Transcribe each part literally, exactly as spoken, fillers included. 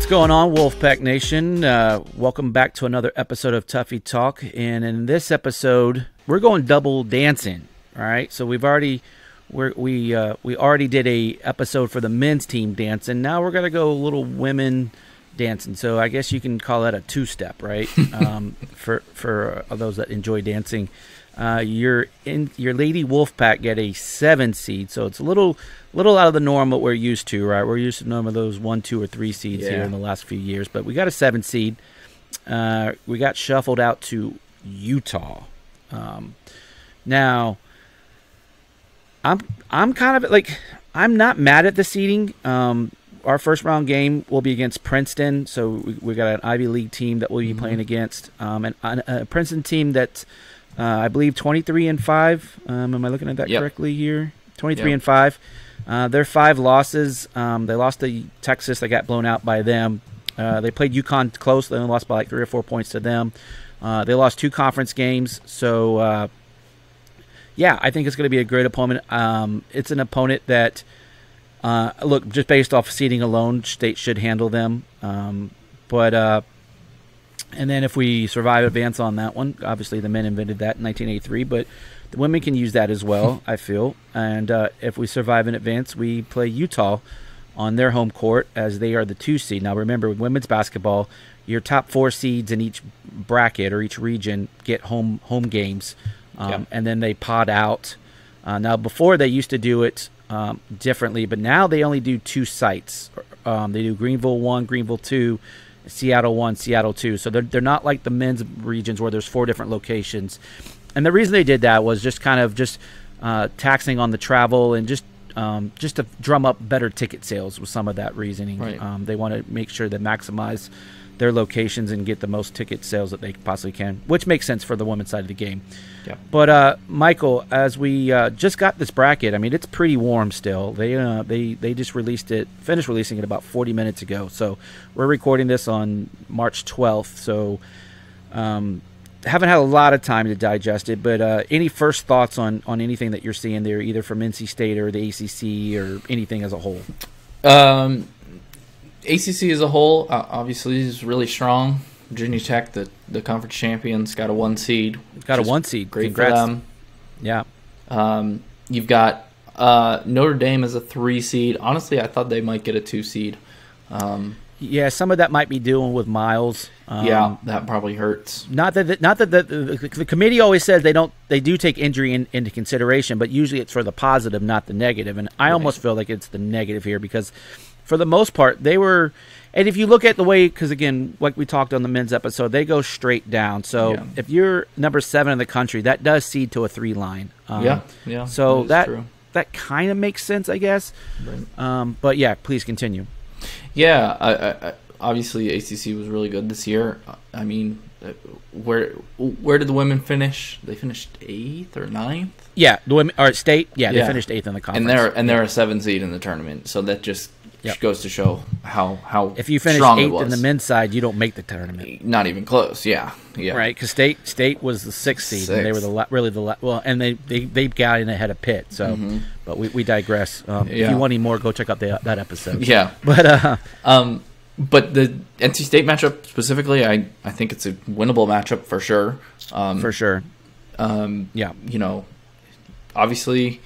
What's going on, Wolfpack Nation? Uh, welcome back to another episode of Tuffy Talk. And in this episode, we're going double dancing. All right. So we've already we're, we uh, we already did a episode for the men's team dancing. Now we're gonna go a little women dancing. So I guess you can call that a two-step, right? um, for for uh, those that enjoy dancing, uh, your in your lady Wolfpack get a seven seed. So it's a little. little out of the norm what we're used to, right? We're used to norm of those one, two, or three seeds yeah. here in the last few years. But we got a seven seed. Uh, we got shuffled out to Utah. Um, now, I'm I'm kind of like I'm not mad at the seeding. Um, our first round game will be against Princeton, so we, we got an Ivy League team that we'll be mm-hmm. playing against, um, and a Princeton team that's uh, I believe twenty-three and five. Um, am I looking at that yep. correctly here? twenty-three yep. and five. Uh, their five losses, um, they lost to Texas. They got blown out by them. Uh, they played UConn close. They only lost by like three or four points to them. Uh, they lost two conference games. So, uh, yeah, I think it's going to be a great opponent. Um, it's an opponent that, uh, look, just based off seeding alone, State should handle them. Um, but uh, and then if we survive advance on that one, obviously the men invented that in nineteen eighty-three, but the women can use that as well, I feel. And uh, if we survive in advance, we play Utah on their home court as they are the two seed. Now, remember, with women's basketball, your top four seeds in each bracket or each region get home home games, um, yeah. and then they pod out. Uh, now, before they used to do it um, differently, but now they only do two sites. Um, they do Greenville one, Greenville two, Seattle one, Seattle two. So they're, they're not like the men's regions where there's four different locations. And the reason they did that was just kind of just uh, taxing on the travel and just um, just to drum up better ticket sales was some of that reasoning. Right. Um, they want to make sure they maximize their locations and get the most ticket sales that they possibly can, which makes sense for the women's side of the game. Yeah. But, uh, Michael, as we uh, just got this bracket, I mean, it's pretty warm still. They uh, they they just released it, finished releasing it about forty minutes ago. So we're recording this on March twelfth. So um haven't had a lot of time to digest it, but uh, any first thoughts on, on anything that you're seeing there, either from N C State or the A C C or anything as a whole? Um, A C C as a whole, uh, obviously, is really strong. Virginia Tech, the, the conference champions, got a one seed. Got a one seed. Great Congrats. for them. Yeah. Um, you've got uh, Notre Dame as a three seed. Honestly, I thought they might get a two seed. Um, yeah, some of that might be dealing with Miles. Um, yeah, that probably hurts. Not that, the, not that the, the, the committee always says they don't. They do take injury in, into consideration, but usually it's for the positive, not the negative. And I right. almost feel like it's the negative here because, for the most part, they were. And if you look at the way, because again, like we talked on the men's episode, they go straight down. So yeah. if you're number seven in the country, that does seed to a three line. Um, yeah, yeah. So that that, that kind of makes sense, I guess. Right. Um, but yeah, please continue. Yeah. I, I, obviously, A C C was really good this year. I mean, where where did the women finish? They finished eighth or ninth. Yeah, the women or state. Yeah, yeah. they finished eighth in the conference, and they're and they're a seven seed in the tournament. So that just yep. goes to show how how if you finish eighth in the men's side, you don't make the tournament. Not even close. Yeah, yeah. Right, because state state was the sixth seed. Sixth. And they were the la really the la well, and they, they they got in ahead of Pitt. So, mm-hmm. but we we digress. Um, yeah. If you want any more, go check out the, that episode. Yeah, but uh, um. But the N C State matchup specifically, I, I think it's a winnable matchup for sure. Um, for sure. Um, yeah. You know, obviously,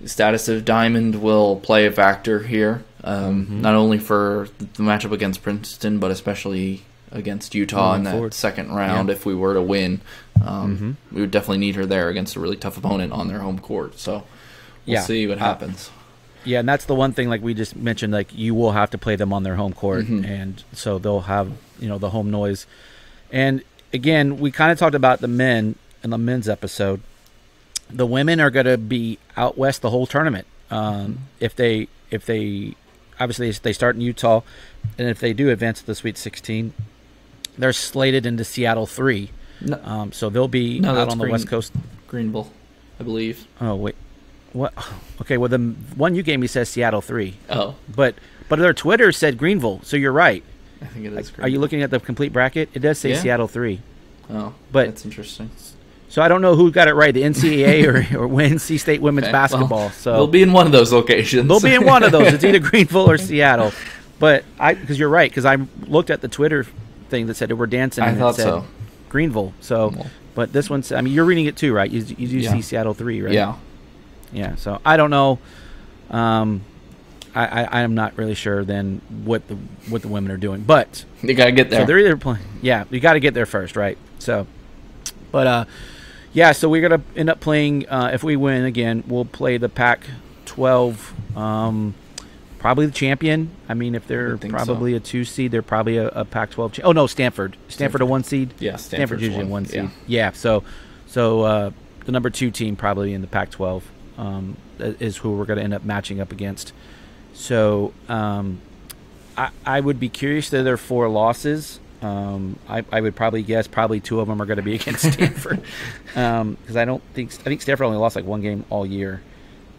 the status of Diamond will play a factor here, um, mm-hmm. not only for the matchup against Princeton, but especially against Utah in that forward. second round. Yeah. If we were to win, um, mm-hmm. we would definitely need her there against a really tough opponent on their home court. So we'll yeah. see what happens. Uh, Yeah, and that's the one thing, like we just mentioned, like you will have to play them on their home court, mm-hmm. and so they'll have, you know, the home noise. And again, we kind of talked about the men in the men's episode. The women are going to be out west the whole tournament. Um, if they, if they, obviously they start in Utah, and if they do advance to the Sweet sixteen, they're slated into Seattle three. No. Um, so they'll be no, out on the Green, west coast. Greenville, I believe. Oh wait. What? Okay, well, the one you gave me says Seattle three. Oh. But but their Twitter said Greenville, so you're right. I think it is Greenville. Are you looking at the complete bracket? It does say yeah. Seattle three. Oh, but, that's interesting. So I don't know who got it right, the N C A A or, or N C State women's okay. basketball. Well, so they'll be in one of those locations. They'll be in one of those. It's either Greenville or Seattle. But I, because you're right, because I looked at the Twitter thing that said that we're dancing. And I thought it said so. Greenville. So, well, but this one's, I mean, you're reading it too, right? You, you do yeah. see Seattle three, right? Yeah. Yeah. So I don't know. Um, I, I am not really sure then what the what the women are doing, but they gotta get there. So they're either playing, yeah, you got to get there first, right? So, but uh, yeah, so we're gonna end up playing. Uh, if we win again, we'll play the Pac twelve, um, probably the champion. I mean, if they're probably so. a two seed, they're probably a, a Pac twelve. Cha- oh no, Stanford, Stanford, Stanford a one seed. Yeah, Stanford's Stanford's usually one, one seed. Yeah. yeah, so so uh, the number two team probably in the Pac twelve um, is who we're gonna end up matching up against. So um, I, I would be curious that there are four losses. Um, I, I would probably guess probably two of them are going to be against Stanford, because um, I don't think I think Stanford only lost like one game all year.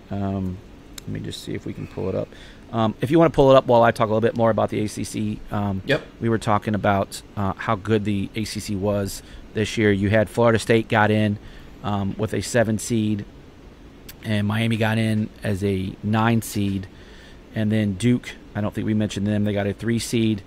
Um, let me just see if we can pull it up. Um, if you want to pull it up while I talk a little bit more about the A C C, um, yep. we were talking about uh, how good the A C C was this year. You had Florida State got in um, with a seven seed, and Miami got in as a nine seed. And then Duke, I don't think we mentioned them. They got a three seed,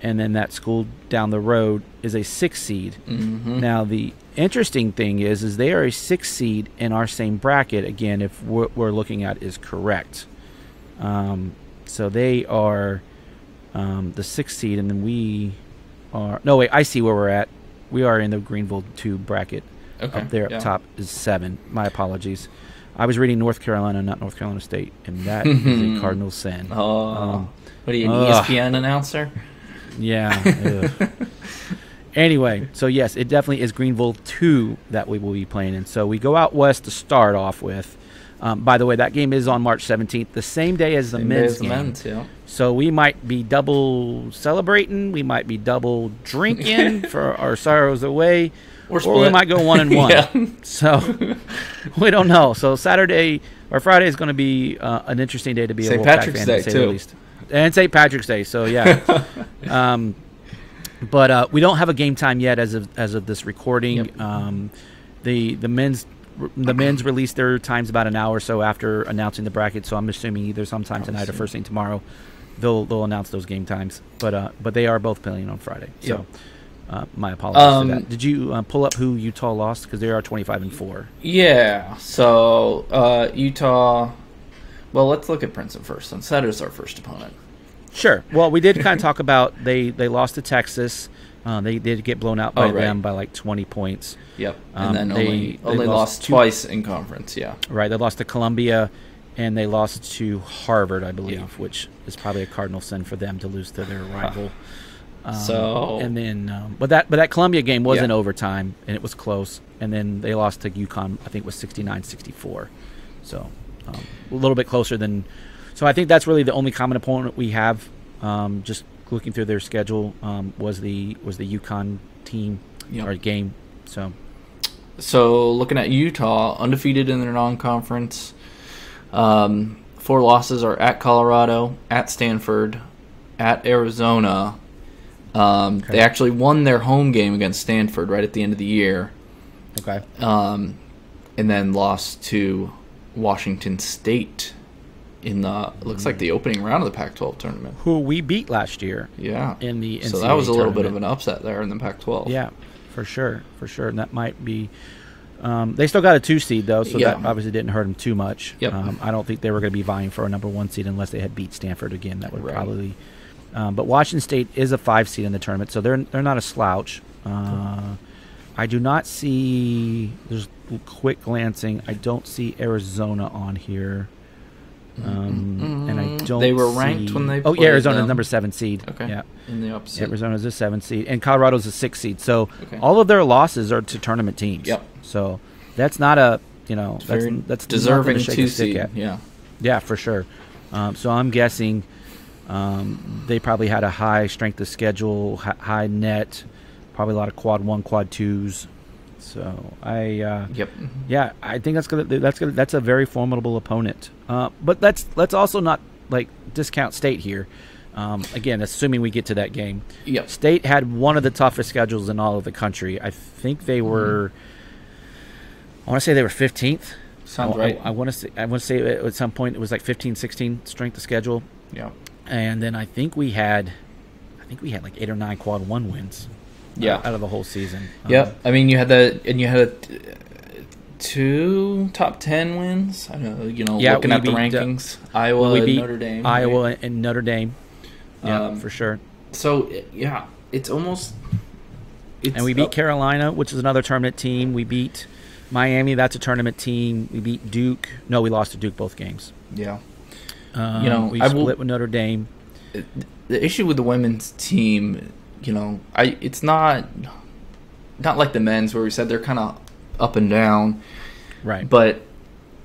and then that school down the road is a six seed. Mm-hmm. Now the interesting thing is, is they are a six seed in our same bracket. Again, if what we're looking at is correct, um, so they are um, the six seed, and then we are. No wait, I see where we're at. We are in the Greenville two bracket. Okay. Up there, up yeah. top is seven. My apologies. I was reading North Carolina, not North Carolina State, and that is a cardinal sin. Oh, um, what are you, an ugh. E S P N announcer? Yeah. Anyway, so yes, it definitely is Greenville two that we will be playing in. So we go out west to start off with. Um, by the way, that game is on March seventeenth, the same day as the same men's as game. The men's, yeah. So we might be double celebrating. We might be double drinking for our sorrows away. Or, or we might go one and one. yeah. So we don't know. So Saturday or Friday is going to be uh, an interesting day to be Saint a Wolfpack Patrick's fan, Day, to say too. The least. And Saint Patrick's Day. So yeah. um, but uh, we don't have a game time yet as of as of this recording. Yep. Um, the the men's the men's released their times about an hour or so after announcing the bracket. So I'm assuming either sometime tonight assuming. or first thing tomorrow, they'll they'll announce those game times. But uh, but they are both playing on Friday. So. Yep. Uh, my apologies um, for that. Did you uh, pull up who Utah lost? Because they are twenty-five and four. Yeah. So, uh, Utah. Well, let's look at Princeton first, since that is our first opponent. Sure. Well, we did kind of talk about they, they lost to Texas. Uh, they did get blown out by oh, right. them by like twenty points. Yep. Um, and then they only, only they lost, lost two, twice in conference. Yeah. Right. They lost to Columbia. And they lost to Harvard, I believe, yeah. which is probably a cardinal sin for them to lose to their rival. Um, so and then, um, but that but that Columbia game was yeah. in overtime, and it was close. And then they lost to UConn. I think it was sixty-nine sixty-four, so um, a little bit closer than. So I think that's really the only common opponent we have. Um, just looking through their schedule, um, was the was the UConn team yep. or game. So, so looking at Utah, undefeated in their non-conference. Um, four losses are at Colorado, at Stanford, at Arizona. Um, okay. They actually won their home game against Stanford right at the end of the year. Okay. Um, and then lost to Washington State in the looks like the opening round of the Pac twelve tournament, who we beat last year. Yeah. In the N C A A so that was a little tournament. Bit of an upset there in the Pac twelve. Yeah, for sure, for sure. And that might be. Um, they still got a two seed though, so yeah. that obviously didn't hurt them too much. Yep. Um, I don't think they were going to be vying for a number one seed unless they had beat Stanford again. That would right. probably. Um, but Washington State is a five seed in the tournament, so they're they're not a slouch. Uh, I do not see. There's quick glancing. I don't see Arizona on here, um, mm-hmm. and I don't. They were ranked see, when they. Oh yeah, Arizona's them. number seven seed. Okay. Yeah. In the opposite. Arizona's a seven seed, and Colorado's a six seed. So okay. all of their losses are to tournament teams. Yep. So that's not a you know it's that's that's deserving to two seed. At. Yeah. Yeah, for sure. Um, so I'm guessing. Um, they probably had a high strength of schedule, high net, probably a lot of quad one, quad twos. So I, uh, yep, yeah, I think that's gonna that's gonna that's a very formidable opponent. Uh, but let's let's also not like discount State here. Um, again, assuming we get to that game, yep. State had one of the toughest schedules in all of the country. I think they were, mm-hmm. I want to say they were fifteenth. Sounds I, right. I, I want to say I want to say at some point it was like fifteen, sixteen strength of schedule. Yeah. And then I think we had, I think we had like eight or nine quad one wins. Yeah, out of the whole season. Yeah, um, I mean you had the and you had a, two top ten wins. I know, you know, yeah, looking at the rankings, uh, Iowa, and Notre Dame, Iowa right? and Notre Dame. Yeah, um, for sure. So yeah, it's almost. It's, and we beat oh. Carolina, which is another tournament team. We beat Miami. That's a tournament team. We beat Duke. No, we lost to Duke both games. Yeah. Um, you know, we I split will, with Notre Dame. The issue with the women's team, you know, I it's not not like the men's where we said they're kind of up and down, right? But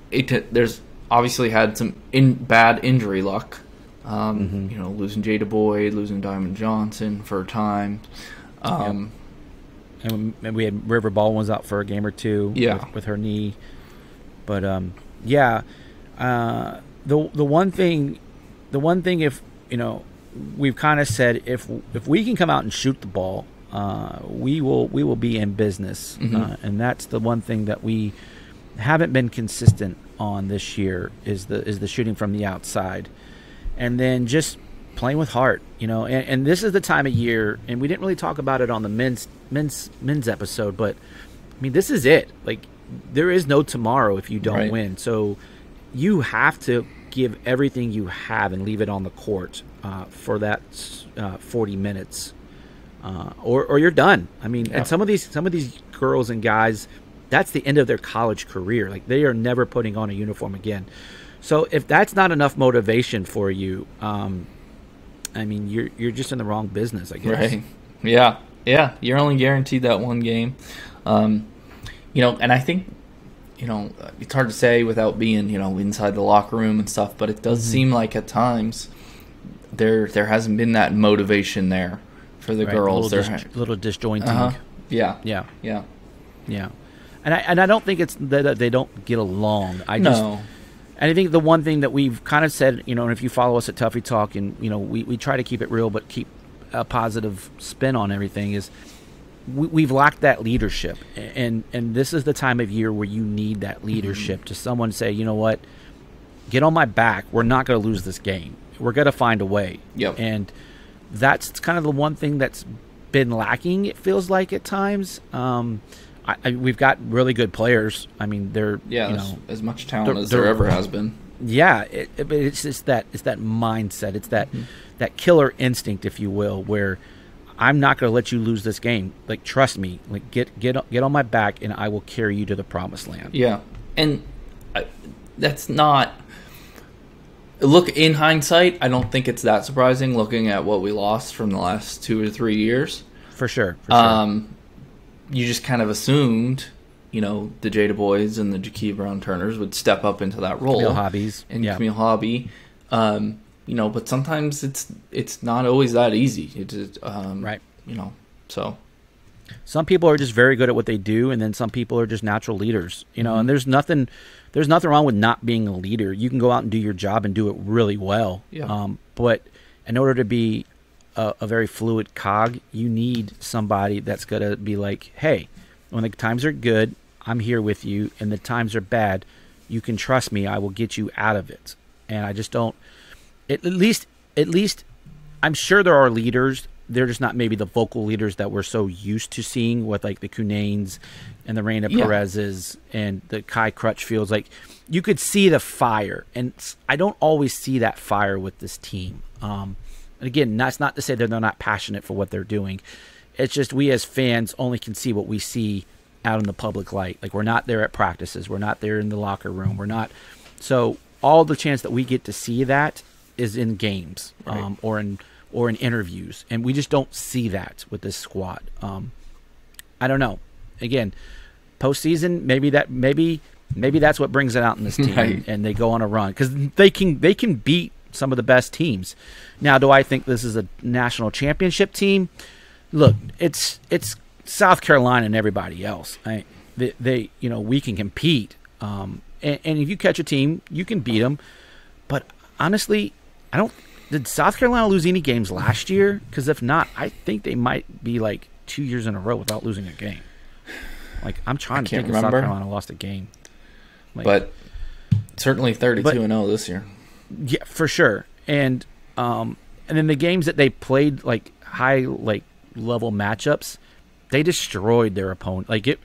it there's obviously had some in bad injury luck. Um, mm-hmm. You know, losing Jada Boyd, losing Diamond Johnson for a time. Um, yeah. And we, we had River Baldwin's out for a game or two. Yeah. With, with her knee. But um, yeah, uh, the the one thing, the one thing if you know. We've kind of said if if we can come out and shoot the ball, uh, we will we will be in business, mm-hmm. uh, and that's the one thing that we haven't been consistent on this year is the is the shooting from the outside, and then just playing with heart, you know. And, and this is the time of year, and we didn't really talk about it on the men's men's men's episode, but I mean this is it. Like there is no tomorrow if you don't right. win, so you have to give everything you have and leave it on the court. Uh, for that uh, forty minutes, uh, or or you're done. I mean, yeah. and some of these some of these girls and guys, that's the end of their college career. Like they are never putting on a uniform again. So if that's not enough motivation for you, um, I mean, you're you're just in the wrong business, I guess. Right? Yeah, yeah. You're only guaranteed that one game, um, you know. And I think, you know, it's hard to say without being, you know, inside the locker room and stuff. But it does mm-hmm. seem like at times. There, there hasn't been that motivation there for the right. girls. A little, dis little disjointing. Uh-huh. Yeah, yeah, yeah, yeah. And I and I don't think it's that they don't get along. I no. just and I think the one thing that we've kind of said, you know, and if you follow us at Tuffy Talk, and you know, we we try to keep it real, but keep a positive spin on everything. Is we, we've lacked that leadership, and and this is the time of year where you need that leadership mm-hmm. to someone say, you know what, get on my back. We're not going to lose this game. We're going to find a way. Yep. And that's kind of the one thing that's been lacking, it feels like, at times. Um, I, I, we've got really good players. I mean, they're yeah, you know, as much talent as there ever has been. Yeah, but it, it, it's just that it's that mindset. It's that mm-hmm. that killer instinct, if you will, where I'm not going to let you lose this game. Like, trust me. Like, get get get on my back, and I will carry you to the promised land. Yeah, and I, that's not. Look, in hindsight, I don't think it's that surprising looking at what we lost from the last two or three years. For sure. For sure. Um, you just kind of assumed, you know, the Jada Boys and the Ja'Kee Brown Turners would step up into that role. Camille Hobbies. And yeah. Camille Hobby. Um, you know, but sometimes it's it's not always that easy. It, um, right. You know, so. Some people are just very good at what they do, and then some people are just natural leaders, you know, mm-hmm. and there's nothing there's nothing wrong with not being a leader. You can go out and do your job and do it really well. Yeah. Um, but in order to be a, a very fluid cog, you need somebody that's going to be like, hey, when the times are good, I'm here with you, and the times are bad, you can trust me. I will get you out of it. And I just don't – at least at least I'm sure there are leaders – they're just not maybe the vocal leaders that we're so used to seeing with like the Cunanes and the Raina yeah. Perez's and the Kai Crutchfields. Like you could see the fire, and I don't always see that fire with this team. Um, and again, that's not to say that they're not passionate for what they're doing. It's just we as fans only can see what we see out in the public light. Like we're not there at practices. We're not there in the locker room. We're not. So all the chance that we get to see that is in games right. um, or in – or in interviews, and we just don't see that with this squad. Um, I don't know. Again, postseason, maybe that, maybe, maybe that's what brings it out in this team, right. and they go on a run because they can they can beat some of the best teams. Now, do I think this is a national championship team? Look, it's it's South Carolina and everybody else. I, they, they you know we can compete, um, and, and if you catch a team, you can beat them. But honestly, I don't. Did South Carolina lose any games last year? Because if not, I think they might be like two years in a row without losing a game. Like I'm trying to think if South Carolina lost a game, like, but certainly thirty-two and zero this year. Yeah, for sure. And Um, and then the games that they played, like high like level matchups, they destroyed their opponent. Like it,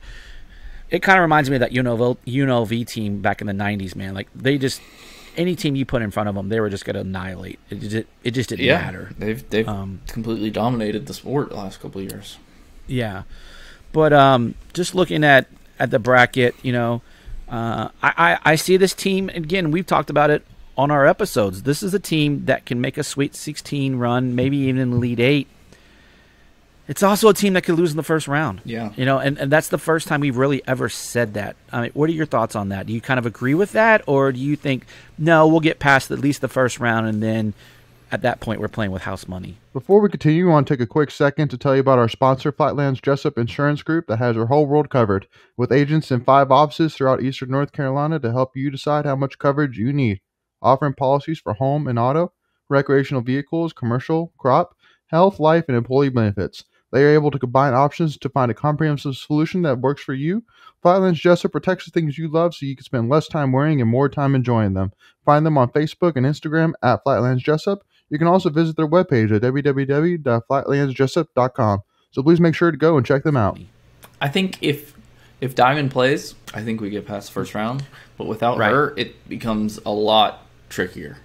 it kind of reminds me of that U N L V team back in the nineties, man. Like they just, any team you put in front of them, they were just going to annihilate. It just, it just didn't yeah, matter. They've they've um, completely dominated the sport the last couple of years. Yeah, but um, just looking at at the bracket, you know, uh, I, I I see this team again. We've talked about it on our episodes. This is a team that can make a Sweet sixteen run, maybe even an Elite Eight. It's also a team that could lose in the first round. Yeah, you know, and, and that's the first time we've really ever said that. I mean, what are your thoughts on that? Do you kind of agree with that, or do you think no, we'll get past at least the first round, and then at that point we're playing with house money? Before we continue, we want to take a quick second to tell you about our sponsor, Flatlands Jessup Insurance Group, that has your whole world covered with agents in five offices throughout Eastern North Carolina to help you decide how much coverage you need. Offering policies for home and auto, recreational vehicles, commercial, crop, health, life, and employee benefits. They are able to combine options to find a comprehensive solution that works for you. Flatlands Jessup protects the things you love so you can spend less time worrying and more time enjoying them. Find them on Facebook and Instagram at Flatlands Jessup. You can also visit their webpage at w w w dot flatlands jessup dot com. So please make sure to go and check them out. I think if if Diamond plays, I think we get past the first round. But without right. her, it becomes a lot trickier.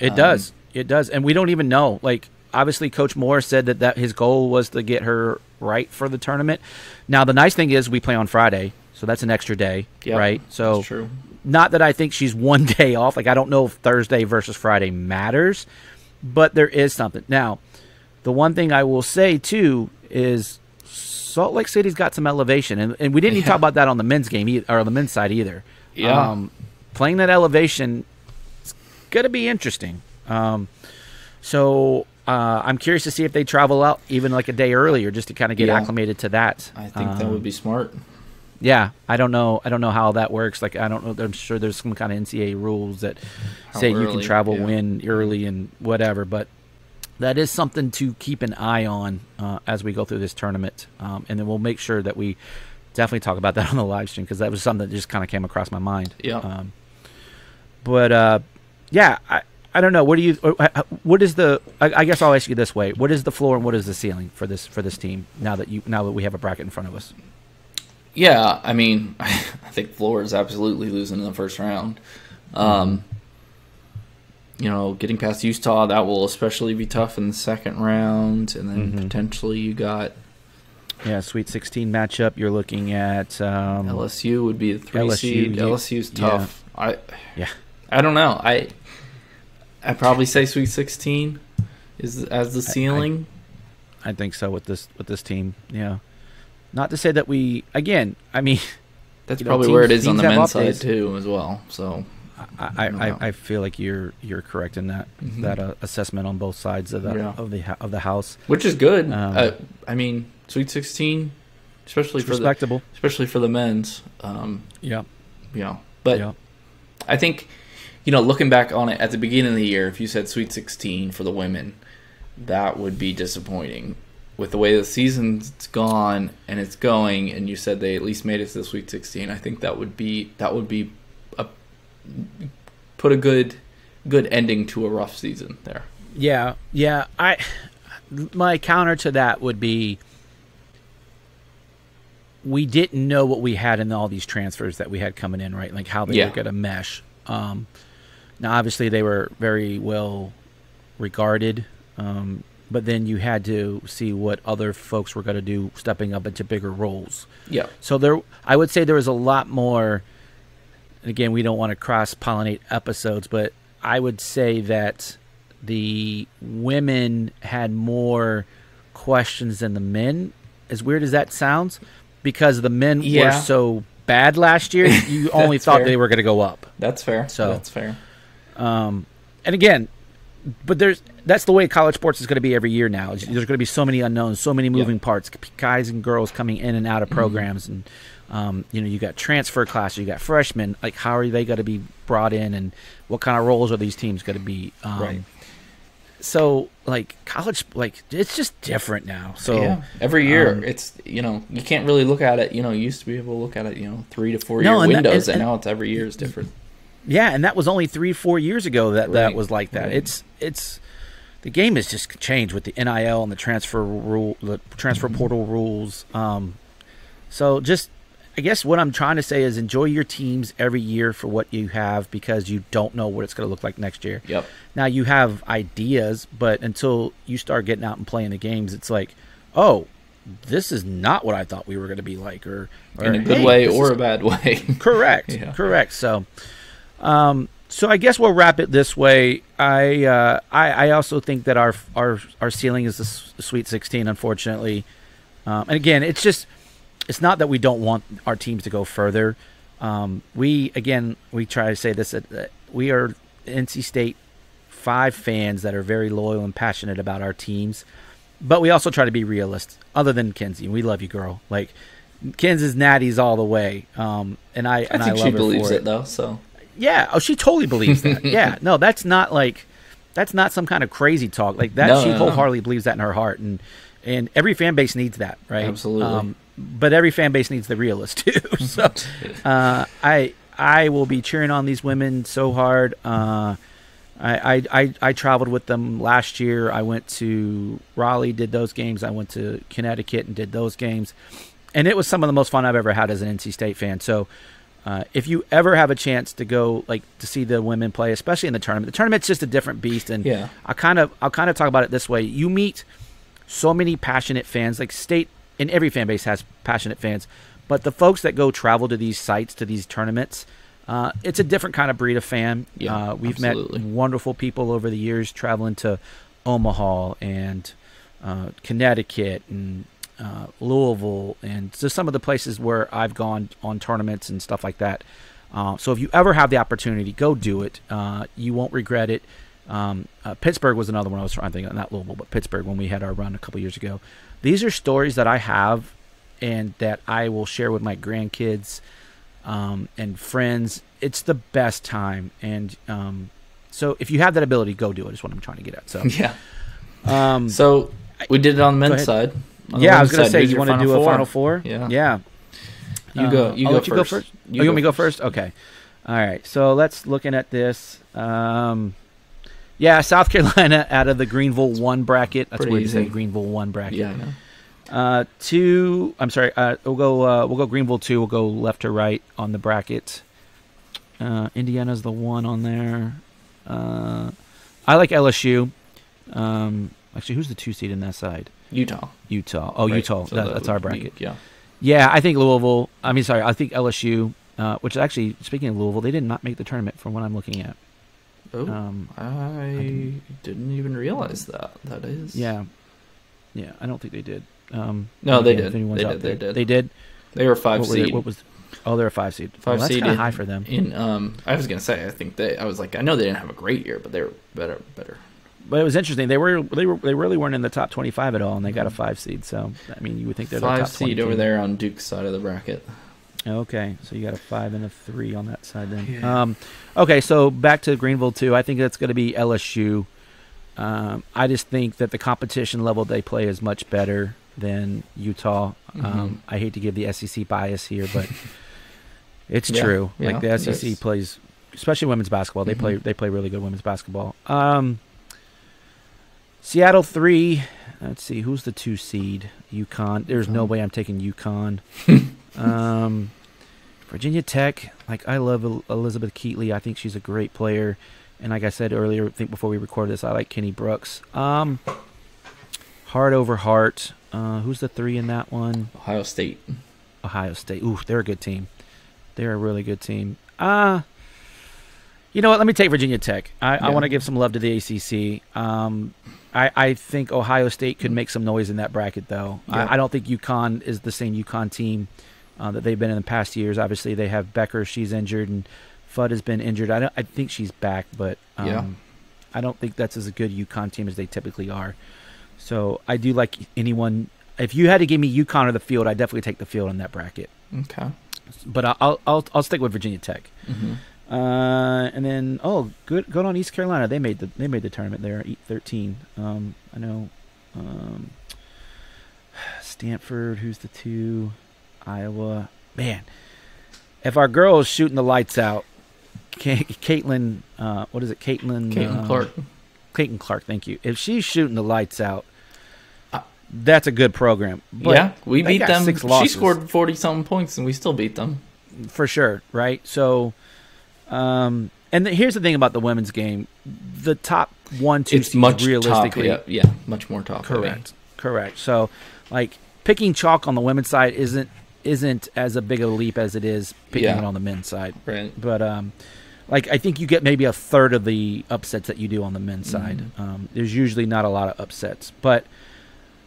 It um, does. It does. And we don't even know. Like, obviously, Coach Moore said that, that his goal was to get her right for the tournament. Now, the nice thing is we play on Friday, so that's an extra day, yeah, right? So that's true. Not that I think she's one day off. Like, I don't know if Thursday versus Friday matters, but there is something. Now, the one thing I will say, too, is Salt Lake City's got some elevation, and, and we didn't yeah. even talk about that on the men's game either, or the men's side either. Yeah. Um, playing that elevation is going to be interesting. Um, so uh, I'm curious to see if they travel out even like a day earlier just to kind of get yeah. acclimated to that. I think um, that would be smart. Yeah, I don't know. I don't know how that works. Like I don't know. I'm sure there's some kind of N C double A rules that how say early, you can travel yeah. when early and whatever. But that is something to keep an eye on uh, as we go through this tournament, um, and then we'll make sure that we definitely talk about that on the live stream because that was something that just kind of came across my mind. Yeah. Um, but uh, yeah, I, I don't know. What do you? What is the? I, I guess I'll ask you this way: what is the floor and what is the ceiling for this for this team now that you now that we have a bracket in front of us? Yeah, I mean, I think floor is absolutely losing in the first round. Um, you know, getting past Utah, that will especially be tough in the second round, and then mm-hmm. potentially you got yeah Sweet sixteen matchup. You're looking at um, L S U would be the three L S U, seed. L S U's tough. Yeah. I yeah, I don't know. I I probably say Sweet sixteen is as the ceiling. I, I, I think so with this with this team. Yeah. Not to say that we again. I mean, that's you know, probably teams, where it is on the men's side too, as well. So, I I, I, I feel like you're you're correct in that mm-hmm. that uh, assessment on both sides of the yeah. of the of the house, which is good. Um, uh, I mean, Sweet sixteen, especially for respectable, the, especially for the men's. Um, yeah, you know, but yeah. I think you know, looking back on it at the beginning of the year, if you said Sweet sixteen for the women, that would be disappointing. With the way the season's gone and it's going, and you said they at least made it to the Sweet sixteen, I think that would be that would be a, put a good good ending to a rough season there. Yeah, yeah. I my counter to that would be we didn't know what we had in all these transfers that we had coming in, right? Like how they yeah. were going to mesh. Um, now, obviously, they were very well regarded. Um, But then you had to see what other folks were going to do, stepping up into bigger roles. Yeah. So there, I would say there was a lot more. And again, we don't want to cross-pollinate episodes, but I would say that the women had more questions than the men. As weird as that sounds, because the men yeah. were so bad last year, you only thought fair. they were going to go up. That's fair. So that's fair. Um, and again. But there's that's the way college sports is going to be every year now. There's going to be so many unknowns, so many moving yeah. parts, guys and girls coming in and out of programs, and um, you know you got transfer classes, you got freshmen. Like how are they going to be brought in, and what kind of roles are these teams going to be? Um, right. So like college, like it's just different now. So yeah. every year um, it's you know you can't really look at it. You know you used to be able to look at it. You know three to four no, year and windows, that, and, and, and now it's every year is different. Yeah, and that was only three, four years ago that right. that was like that. Right. It's it's the game has just changed with the N I L and the transfer rule, the transfer portal rules. Um, so just, I guess what I'm trying to say is enjoy your teams every year for what you have, because you don't know what it's going to look like next year. Yep. Now you have ideas, but until you start getting out and playing the games, it's like, oh, this is not what I thought we were going to be like, or, or in a good hey, way or a bad way. Correct. Yeah. Correct. So, um, so I guess we'll wrap it this way. I, uh, I, I also think that our, our, our ceiling is the Sweet sixteen, unfortunately. Um, and again, it's just, it's not that we don't want our teams to go further. Um, we, again, we try to say this, that, that we are N C State five fans that are very loyal and passionate about our teams. But we also try to be realists, other than Kenzie. We love you, girl. Like, Kenzie's natties all the way. Um, and I, I and think I love she her believes for it. it, though. So yeah. Oh, she totally believes that. Yeah. No, that's not like, that's not some kind of crazy talk. Like, that, no, she no, wholeheartedly no. believes that in her heart. And, and every fan base needs that, right? Absolutely. Um, but every fan base needs the realist too. So uh, I I will be cheering on these women so hard. Uh, I, I, I, I traveled with them last year. I went to Raleigh, did those games. I went to Connecticut and did those games. And it was some of the most fun I've ever had as an N C State fan. So uh, if you ever have a chance to go, like, to see the women play, especially in the tournament, the tournament's just a different beast. And yeah. I kind of I'll kind of talk about it this way. You meet so many passionate fans, like state. And every fan base has passionate fans, but the folks that go travel to these sites, to these tournaments, uh, it's a different kind of breed of fan. Yeah, uh, we've absolutely. met wonderful people over the years traveling to Omaha and uh, Connecticut and uh, Louisville, and so some of the places where I've gone on tournaments and stuff like that. Uh, so if you ever have the opportunity, go do it. Uh, you won't regret it. Um, uh, Pittsburgh was another one I was trying to think of, not Louisville, but Pittsburgh, when we had our run a couple years ago. These are stories that I have and that I will share with my grandkids um, and friends. It's the best time. And um, so if you have that ability, go do it, is what I'm trying to get at. So, yeah. Um, so we did it on the men's side. On yeah, the I was going to say, you want to do a four? Final four? Yeah. Yeah. You go, you, uh, go, first. you go first. You, oh, you want me to go first? Okay. All right. So let's looking at this. Um, Yeah, South Carolina out of the Greenville one bracket. That's weird to say, Greenville one bracket. Yeah, I know. Uh, two. I'm sorry. Uh, we'll go. Uh, we'll go Greenville two. We'll go left to right on the bracket. Uh, Indiana's the one on there. Uh, I like L S U. Um, actually, who's the two seed in that side? Utah. Utah. Oh, right. Utah. So that, that that's our bracket. Be, yeah. Yeah, I think Louisville. I mean, sorry. I think L S U. Uh, which is actually, speaking of Louisville, they did not make the tournament from what I'm looking at. Oh, um, I, I didn't, didn't even realize that. That is. Yeah. Yeah, I don't think they did. Um, no, they did. They did, there, they did. They did. They were five what seed. Were they, what was, oh, they were five seed. Five oh, that's seed. That's kind of high for them. In, um, I was going to say, I think they, I was like, I know they didn't have a great year, but they were better. better. But it was interesting. They were, they were, they really weren't in the top twenty-five at all, and they got a five seed. So, I mean, you would think they're the top twenty-five. Five seed over there on Duke's side of the bracket. Okay, so you got a five and a three on that side then. Yeah. Um, okay, so back to Greenville too. I think that's going to be L S U. Um, I just think that the competition level they play is much better than Utah. Um, mm-hmm. I hate to give the S E C bias here, but it's yeah, true. Yeah, like the S E C plays, especially women's basketball. They mm-hmm. play they play really good women's basketball. Um, Seattle three. Let's see, who's the two seed? UConn. There's oh. no way I'm taking UConn. um, Virginia Tech. Like, I love El Elizabeth Keatley. I think she's a great player. And like I said earlier, I think before we recorded this, I like Kenny Brooks. Um, heart over heart. Uh, who's the three in that one? Ohio State. Ohio State. Ooh, they're a good team. They're a really good team. Ah. Uh, You know what? Let me take Virginia Tech. I, yeah. I want to give some love to the A C C. Um, I, I think Ohio State could make some noise in that bracket, though. Yeah. I, I don't think UConn is the same UConn team uh, that they've been in the past years. Obviously, they have Becker. She's injured, and Fudd has been injured. I, don't, I think she's back, but um, yeah. I don't think that's as good UConn team as they typically are. So I do like anyone. If you had to give me UConn or the field, I'd definitely take the field in that bracket. Okay. But I'll, I'll, I'll stick with Virginia Tech. Mm-hmm. Uh, and then oh, good, good on East Carolina. They made the they made the tournament there. eight thirteen. Um, I know. Um, Stanford. Who's the two? Iowa. Man, if our girl is shooting the lights out, Caitlin. Uh, what is it? Caitlin. Caitlin uh, Clark. Caitlin Clark, thank you. If she's shooting the lights out, that's a good program. But yeah, we beat them. Six losses. She scored forty-something points, and we still beat them. For sure, right? So, um, and the, here's the thing about the women's game. The top one, two it's seeds, much realistically. Top, yeah, yeah, much more top. Correct, correct. So, like, picking chalk on the women's side isn't isn't as a big a leap as it is picking yeah. it on the men's side. Right. But, um, like, I think you get maybe a third of the upsets that you do on the men's side. Mm-hmm. Um, there's usually not a lot of upsets. But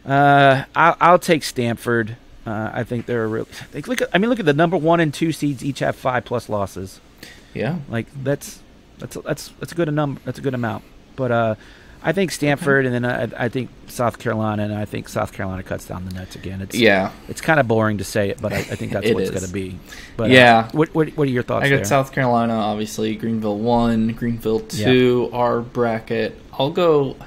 uh, I'll, I'll take Stanford. Uh, I think they're really like, – look at, I mean, look at the number one and two seeds each have five-plus losses. Yeah. Like, that's that's that's that's a good, a number, that's a good amount. But uh, I think Stanford and then I, I think South Carolina, and I think South Carolina cuts down the nets again. It's, yeah. It's kind of boring to say it, but I, I think that's it what is. It's going to be. But, yeah. Uh, what, what what are your thoughts there? I got there? South Carolina, obviously. Greenville one, Greenville two, yeah. our bracket. I'll go –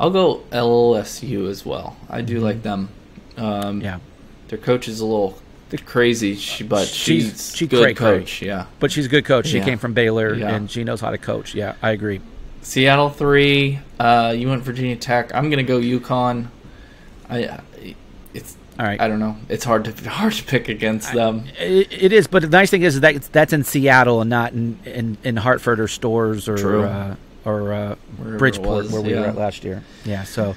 I'll go L S U as well. I do mm-hmm. like them. Um, yeah, their coach is a little crazy, but she's, she's she good great coach. Great. Yeah, but she's a good coach. She yeah. came from Baylor, yeah. and she knows how to coach. Yeah, I agree. Seattle three. Uh, you went Virginia Tech. I'm gonna go UConn. I it's all right. I don't know. It's hard to hard to pick against them. I, it is, but the nice thing is that it's, that's in Seattle and not in in, in Hartford or Storrs or. True. Uh, or uh, Bridgeport, was, where we yeah. were at last year. Yeah, so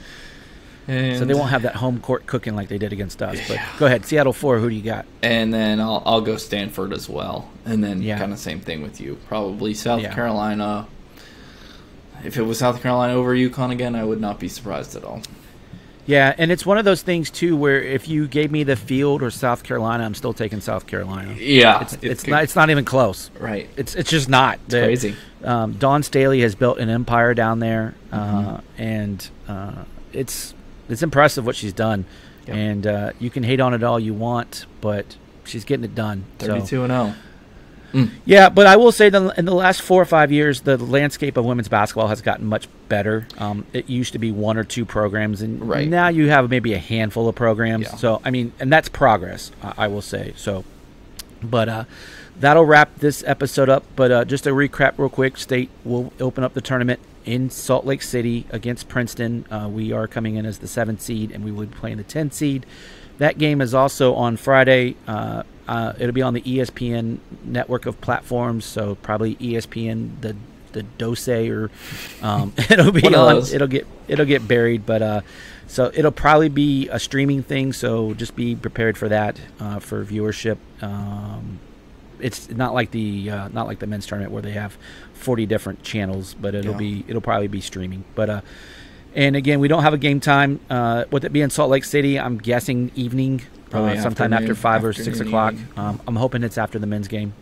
and so they won't have that home court cooking like they did against us. But yeah. go ahead, Seattle four, who do you got? And then I'll, I'll go Stanford as well. And then yeah. kind of same thing with you. Probably South yeah. Carolina. If it was South Carolina over UConn again, I would not be surprised at all. Yeah, and it's one of those things, too, where if you gave me the field or South Carolina, I'm still taking South Carolina. Yeah. It's, it's, it's, not, it's not even close. Right. It's it's just not. It's the, crazy. Um, Dawn Staley has built an empire down there, mm-hmm. uh, and uh, it's it's impressive what she's done. Yep. And uh, you can hate on it all you want, but she's getting it done. thirty-two and oh. Mm. Yeah, but I will say that in the last four or five years, the landscape of women's basketball has gotten much better. Um, it used to be one or two programs, and right. now you have maybe a handful of programs. Yeah. So, I mean, and that's progress, I, I will say. So, but uh, that'll wrap this episode up. But uh, just to recap real quick, State will open up the tournament in Salt Lake City against Princeton. Uh, we are coming in as the seventh seed, and we will be playing the tenth seed. That game is also on Friday. Uh, uh, it'll be on the E S P N network of platforms, so probably E S P N the the Dose or um, it'll be on, it'll get it'll get buried, but uh, so it'll probably be a streaming thing. So just be prepared for that uh, for viewership. Um, it's not like the uh, not like the men's tournament where they have forty different channels, but it'll yeah. be it'll probably be streaming. But uh, and again, we don't have a game time. Uh, with it being Salt Lake City, I'm guessing evening, probably uh, sometime after five or six o'clock. Um, I'm hoping it's after the men's game.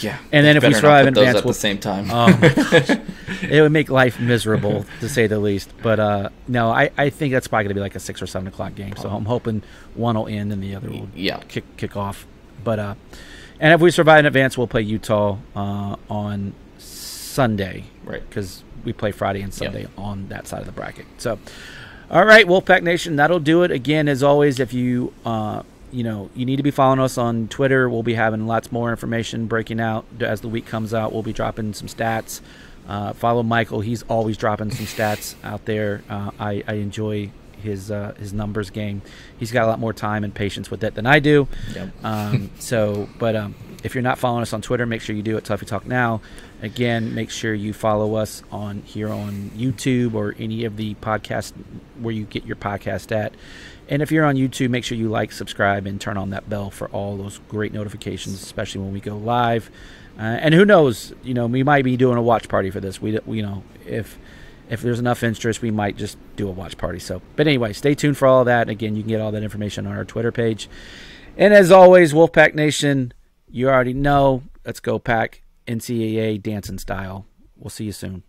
Yeah. And then if we survive in advance, we'll at the same time. Oh my gosh, it would make life miserable to say the least. But uh, no, I, I think that's probably gonna be like a six or seven o'clock game. So I'm hoping one will end and the other will yeah. kick kick off. But uh, and if we survive in advance, we'll play Utah uh, on Sunday, right? Because we play Friday and Sunday yep. on that side of the bracket. So, all right, Wolfpack Nation, that'll do it. Again, as always, if you uh, you know you need to be following us on Twitter, we'll be having lots more information breaking out as the week comes out. We'll be dropping some stats. Uh, follow Michael; he's always dropping some stats out there. Uh, I, I enjoy his uh, his numbers game. He's got a lot more time and patience with it than I do. Yep. Um, so, but um, if you're not following us on Twitter, make sure you do at Tuffy Talk Now. Again, make sure you follow us on here on YouTube or any of the podcasts where you get your podcast at. And if you're on YouTube, make sure you like, subscribe, and turn on that bell for all those great notifications, especially when we go live. Uh, and who knows, you know, we might be doing a watch party for this. We, you know, if if there's enough interest, we might just do a watch party. So, but anyway, stay tuned for all of that. Again, you can get all that information on our Twitter page. And as always, Wolfpack Nation, you already know. Let's go, Pack. N C double A dancing style. We'll see you soon.